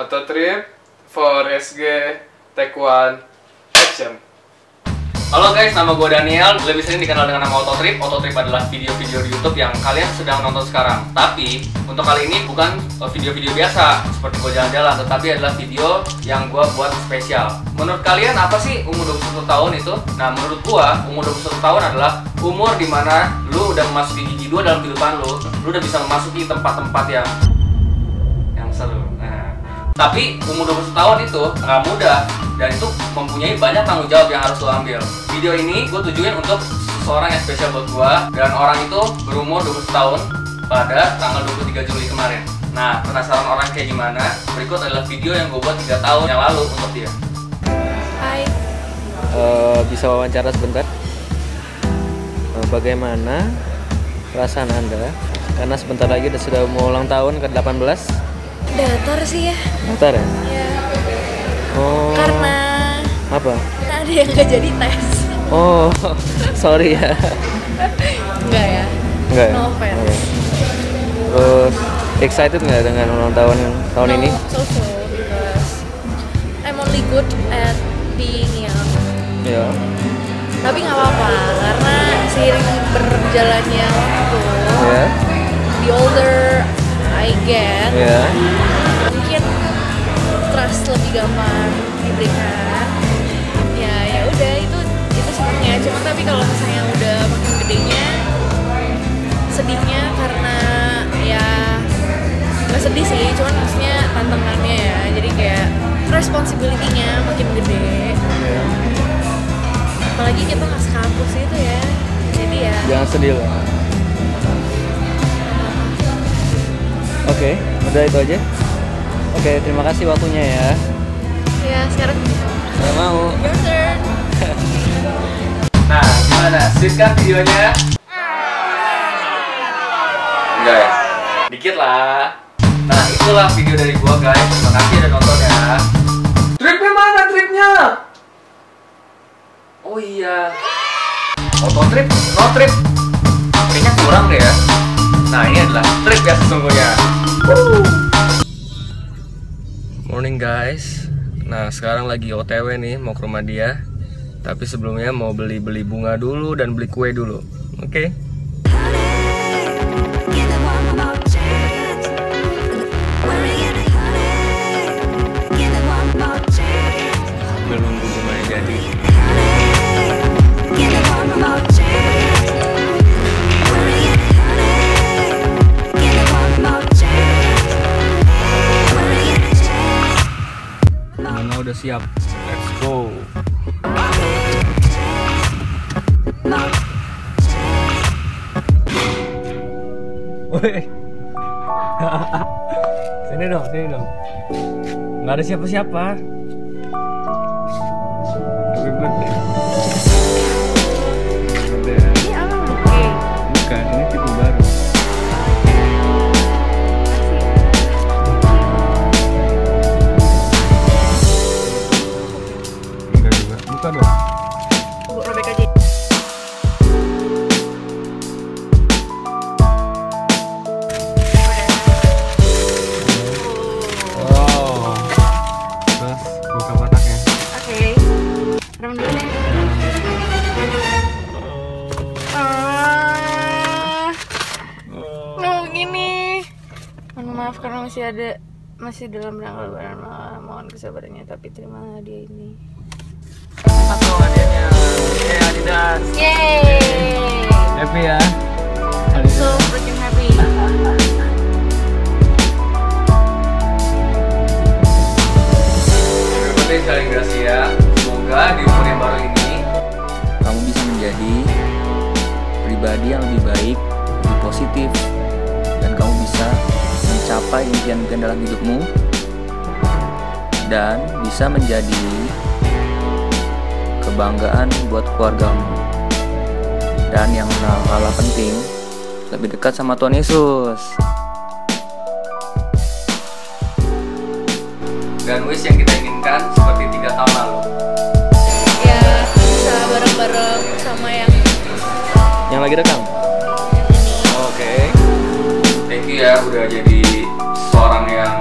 Auto Trip for SG Take One Action. Halo guys, nama gue Daniel, lebih sering dikenal dengan nama Auto Trip. Auto Trip adalah video-video di YouTube yang kalian sedang nonton sekarang. Tapi untuk kali ini bukan video-video biasa seperti gue jalan-jalan, tetapi adalah video yang gue buat spesial. Menurut kalian apa sih umur 21 tahun itu? Nah, menurut gue umur 21 tahun adalah umur dimana lu udah memasuki gigi 2 dalam kehidupan lu. Lu udah bisa memasuki tempat-tempat yang seru. Nah, tapi umur 21 tahun itu nggak mudah, dan itu mempunyai banyak tanggung jawab yang harus lo ambil. Video ini gue tujuin untuk seseorang yang spesial buat gue, dan orang itu berumur 20 tahun pada tanggal 23 Juli kemarin. Nah, penasaran orang kayak gimana? Berikut adalah video yang gue buat 3 tahun yang lalu untuk dia. Hai, bisa wawancara sebentar? Bagaimana perasaan Anda? Karena sebentar lagi sudah mau ulang tahun ke-18. Datar sih ya. Datar ya? Iya. Oh. Karena apa? Karena ada yang nggak jadi tes. Oh, sorry ya. Enggak ya. Enggak. Ya? No offense. Okay. Excited nggak dengan ulang tahun ini? So because I'm only good at being young. Ya. Yeah. Tapi nggak apa-apa, karena seiring berjalannya waktu, yeah, the older I get, yeah, mungkin trust lebih gampang diberikan. Ya udah, itu sebenarnya. Cuma tapi kalau misalnya udah makin gedenya, sedihnya karena ya nggak sedih sih, cuman maksudnya tantangannya ya. Jadi kayak responsibility-nya makin gede. Yeah. Apalagi kita nggak sekampus itu ya. Jadi ya. Jangan sedih lah. Oke, udah itu aja. Oke, terima kasih waktunya ya. Ya, sekarang nggak mau. Your turn. Nah, gimana? Sweet kan videonya? Enggak ya? Dikit lah. Nah, itulah video dari gua guys. Terima kasih udah nonton ya. Tripnya mana tripnya? Oh iya. Auto Trip, no trip. Tripnya kurang deh ya. Nah, ini adalah trip ya sesungguhnya. Morning guys. Nah, sekarang lagi OTW nih, mau ke rumah dia. Tapi sebelumnya mau beli bunga dulu dan beli kue dulu. Oke. Sambil nunggu bunganya jadi. Udah siap, let's go. Woi, sini dong. Nggak ada siapa-siapa. Happy birthday. Bukan, ini tipe baru. Karena masih dalam rangka lebaran, mohon kesabarannya, tapi terima hadiah ini. Satu hadiahnya, yeah, Adidas. Yeay. Happy ya. I'm so freaking happy. Terima kasih Gracia. Semoga di umur yang baru ini kamu bisa menjadi pribadi yang lebih baik, lebih positif, dan kamu bisa mencapai impian-impian dalam hidupmu dan bisa menjadi kebanggaan buat keluargamu, dan yang paling penting lebih dekat sama Tuhan Yesus. Dan wish yang kita inginkan seperti 3 tahun lalu ya, bisa bareng-bareng sama yang lagi rekam. Oke, thank you ya udah jadi seorang yang